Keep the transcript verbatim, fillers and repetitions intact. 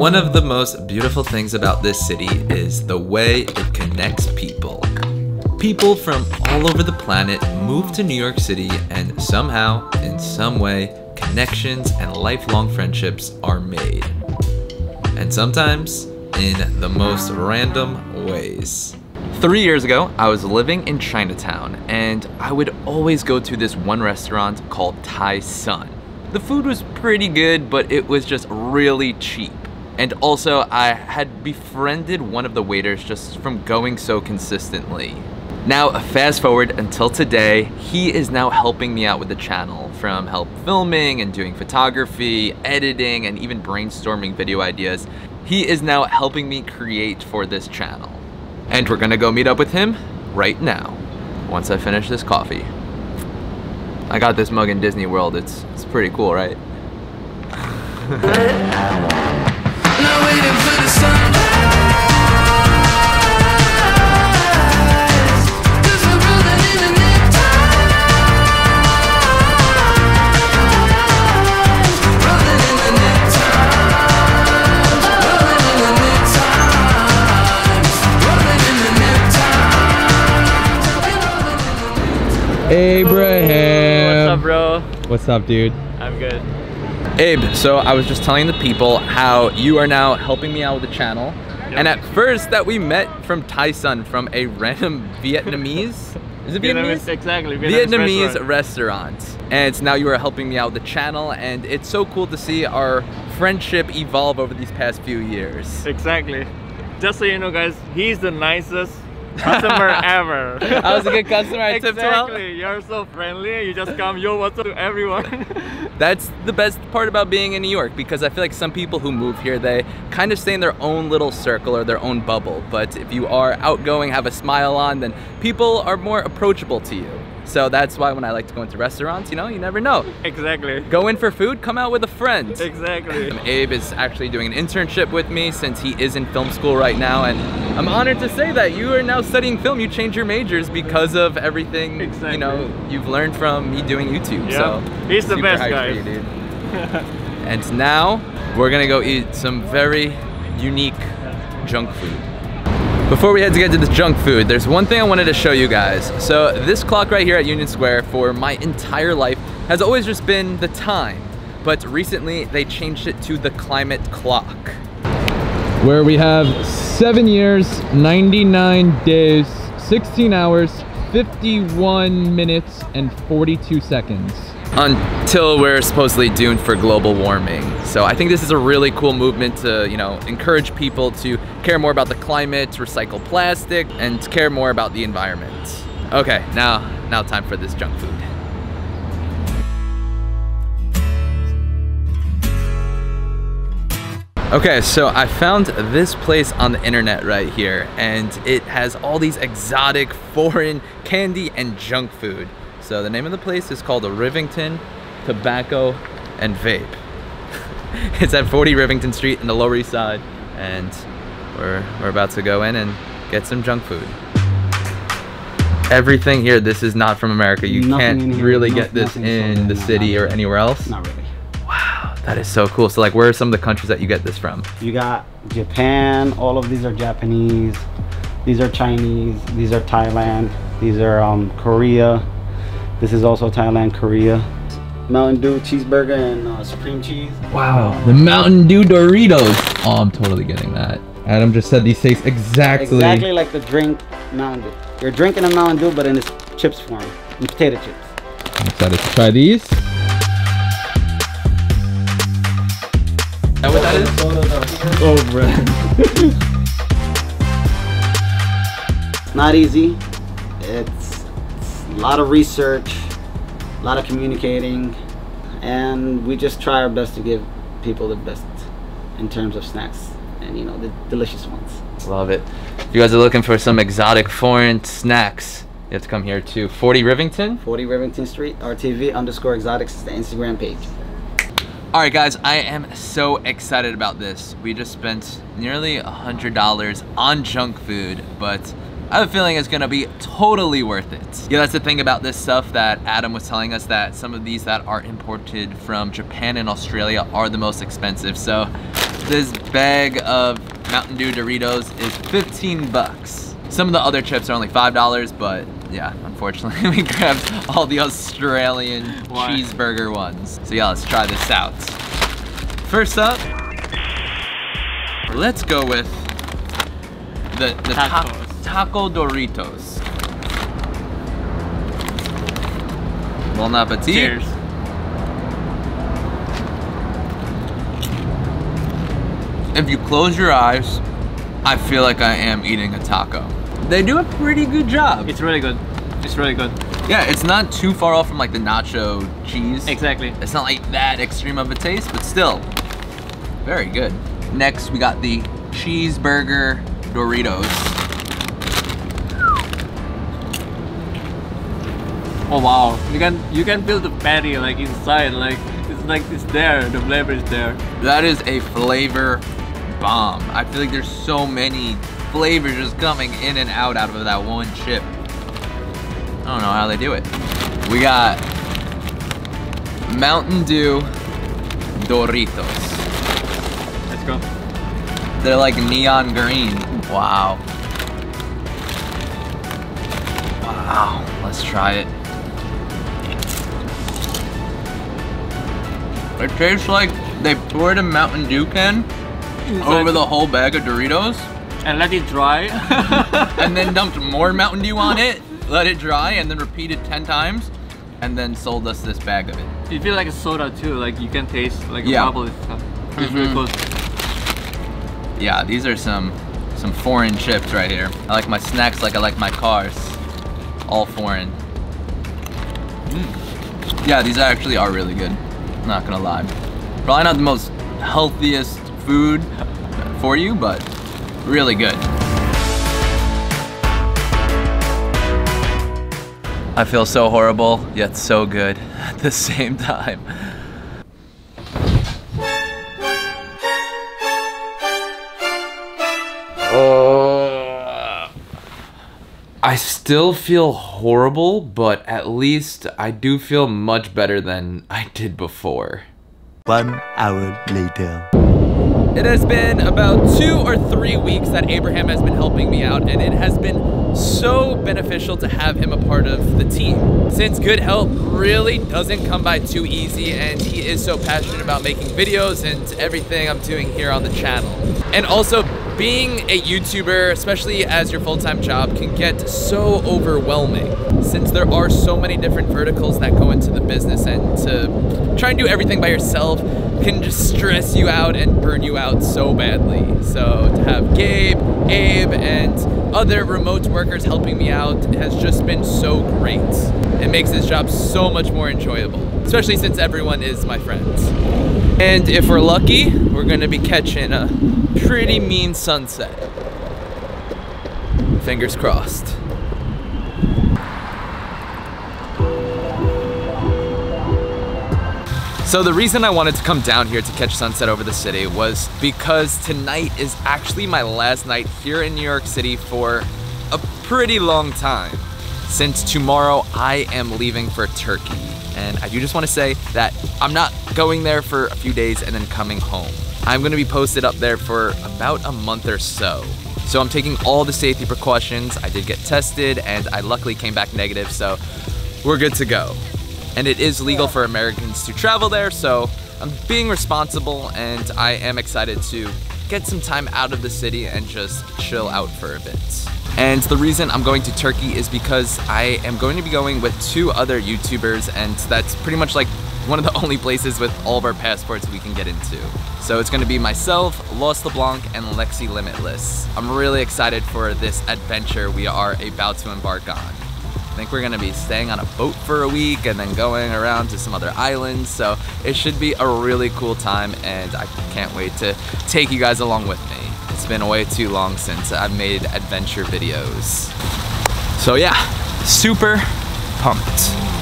One of the most beautiful things about this city is the way it connects people. People from all over the planet move to New York City, and somehow, in some way, connections and lifelong friendships are made. And sometimes, in the most random ways. Three years ago, I was living in Chinatown, and I would always go to this one restaurant called Tai Sun. The food was pretty good, but it was just really cheap. And also, I had befriended one of the waiters just from going so consistently. Now, fast forward until today, he is now helping me out with the channel, from help filming and doing photography, editing, and even brainstorming video ideas. He is now helping me create for this channel. And we're gonna go meet up with him right now, once I finish this coffee. I got this mug in Disney World. It's, it's pretty cool, right? Abraham. What's up, bro? What's up, dude? I'm good. Abe, so I was just telling the people how you are now helping me out with the channel. Yep. And at first that we met from Tai Sun, from a random Vietnamese, is it Vietnamese? Vietnamese exactly. Vietnamese, Vietnamese restaurant. restaurant. And now you are helping me out with the channel, and it's so cool to see our friendship evolve over these past few years. Exactly. Just so you know, guys, he's the nicest customer ever. I was a good customer. I tipped well. Exactly. You're so friendly. You just come, yo, what's up to everyone. That's the best part about being in New York, because I feel like some people who move here, they kind of stay in their own little circle or their own bubble. But if you are outgoing, have a smile on, then people are more approachable to you. So that's why when I like to go into restaurants, you know, you never know. Exactly. Go in for food, come out with a friend. Exactly. Abe is actually doing an internship with me, since he is in film school right now, and I'm honored to say that you are now studying film. You changed your majors because of everything, exactly. You know, you've learned from me doing YouTube. Yeah. So he's the best guy. And now we're gonna go eat some very unique junk food. Before we had to get to the junk food, there's one thing I wanted to show you guys. So this clock right here at Union Square for my entire life has always just been the time, but recently they changed it to the climate clock, where we have seven years, ninety-nine days, sixteen hours, fifty-one minutes, and forty-two seconds. Until we're supposedly doomed for global warming. So I think this is a really cool movement to, you know, encourage people to care more about the climate, recycle plastic, and care more about the environment. Okay, now, now time for this junk food. Okay, so I found this place on the internet right here, and it has all these exotic foreign candy and junk food. So the name of the place is called the Rivington Tobacco and Vape. It's at forty Rivington Street in the Lower East Side, and we're, we're about to go in and get some junk food. Everything here, this is not from America. You nothing can't here, really no, get this in so the no, city or anywhere else? Not really. Wow, that is so cool. So like, where are some of the countries that you get this from? You got Japan, all of these are Japanese. These are Chinese, these are Thailand, these are um, Korea. This is also Thailand, Korea. Mountain Dew cheeseburger and uh, supreme cheese. Wow, the Mountain Dew Doritos. Oh, I'm totally getting that. Adam just said these taste exactly. Exactly like the drink Mountain Dew. You're drinking a Mountain Dew, but in its chips form, in potato chips. I'm excited to try these. Is that what that is? Oh, bread. It's not easy. It's a lot of research, a lot of communicating, and we just try our best to give people the best in terms of snacks, and you know, the delicious ones. Love it. If you guys are looking for some exotic foreign snacks, you have to come here to forty Rivington. forty Rivington Street, R T V underscore exotics is the Instagram page. All right, guys, I am so excited about this. We just spent nearly one hundred dollars on junk food, but I have a feeling it's gonna be totally worth it. Yeah, that's the thing about this stuff that Adam was telling us, that some of these that are imported from Japan and Australia are the most expensive. So this bag of Mountain Dew Doritos is fifteen bucks. Some of the other chips are only five dollars, but yeah, unfortunately we grabbed all the Australian what? cheeseburger ones. So yeah, let's try this out. First up, let's go with the, the tacos. Ta Taco Doritos. Bon appetit. Cheers. If you close your eyes, I feel like I am eating a taco. They do a pretty good job. It's really good. It's really good. Yeah, it's not too far off from like the nacho cheese. Exactly. It's not like that extreme of a taste, but still, very good. Next, we got the cheeseburger Doritos. Oh wow! You can you can feel the patty like inside, like it's like it's there. The flavor is there. That is a flavor bomb. I feel like there's so many flavors just coming in and out out of that one chip. I don't know how they do it. We got Mountain Dew Doritos. Let's go. They're like neon green. Wow. Wow. Let's try it. It tastes like they poured a Mountain Dew can over the whole bag of Doritos and let it dry, and then dumped more Mountain Dew on it, let it dry, and then repeated ten times, and then sold us this bag of it. You feel like a soda too, like you can taste like yeah. a bubble and stuff. It's mm-hmm. really close. Yeah, these are some some foreign chips right here. I like my snacks like I like my cars, all foreign. Mm. Yeah, these actually are really good. I'm not gonna lie. Probably not the most healthiest food for you, but really good. I feel so horrible, yet so good at the same time. Uh, I still feel horrible, but at least I do feel much better than I did before. One hour later. It has been about two or three weeks that Abraham has been helping me out, and it has been so beneficial to have him a part of the team. Since good help really doesn't come by too easy, and he is so passionate about making videos and everything I'm doing here on the channel. And also, being a YouTuber, especially as your full-time job, can get so overwhelming, since there are so many different verticals that go into the business, and to try and do everything by yourself can just stress you out and burn you out so badly. So to have Gabe, Abe, and other remote workers helping me out has just been so great. It makes this job so much more enjoyable, especially since everyone is my friends. And if we're lucky, we're gonna be catching a pretty mean sunset. Fingers crossed. So the reason I wanted to come down here to catch sunset over the city was because tonight is actually my last night here in New York City for a pretty long time. Since tomorrow I am leaving for Turkey, and I do just want to say that I'm not going there for a few days and then coming home. I'm going to be posted up there for about a month or so. So I'm taking all the safety precautions. I did get tested and I luckily came back negative, so we're good to go. And it is legal for Americans to travel there, so I'm being responsible, and I am excited to get some time out of the city and just chill out for a bit. And the reason I'm going to Turkey is because I am going to be going with two other YouTubers, and that's pretty much like one of the only places with all of our passports we can get into. So it's gonna be myself, Lost LeBlanc, and Lexi Limitless. I'm really excited for this adventure we are about to embark on. I think we're gonna be staying on a boat for a week and then going around to some other islands, so it should be a really cool time, and I can't wait to take you guys along with me. It's been way too long since I've made adventure videos. So yeah, super pumped.